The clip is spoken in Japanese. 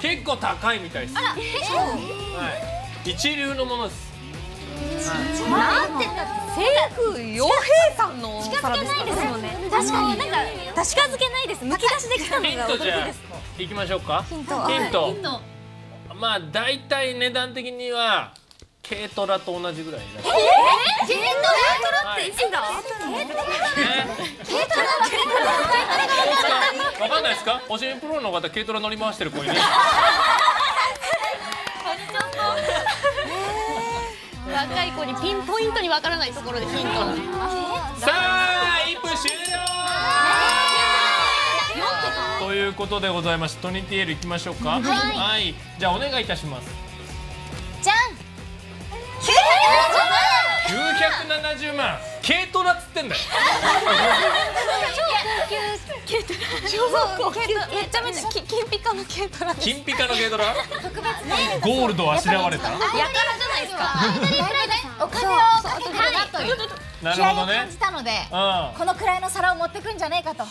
結構高いみたいです。一流のものです。なんて言ったって、西郷洋平さんのお皿ですからね。確かに、なんか近づけないです。むき出しできたのが驚きです。行きましょうか。ヒント。まあ大体値段的には軽トラと同じぐらい。軽トラっていつだ？軽トラ。わかんないですか？おしんプロの方、軽トラ乗り回してる子いる。若い子にピンポイントにわからないところでヒント。さあ、イップ終了。ということでございまして、トニティエル行きましょうか。はい、じゃあお願いいたします。じゃん。970万。軽トラっつってんだよ。めちゃめちゃ金ピカの軽トラです。金ピカの軽トラ？ゴールドあしらわれた。やからじゃないですか。お金をかけたなという気合いを感じたので、このくらいの皿を持ってくんじゃねえかと。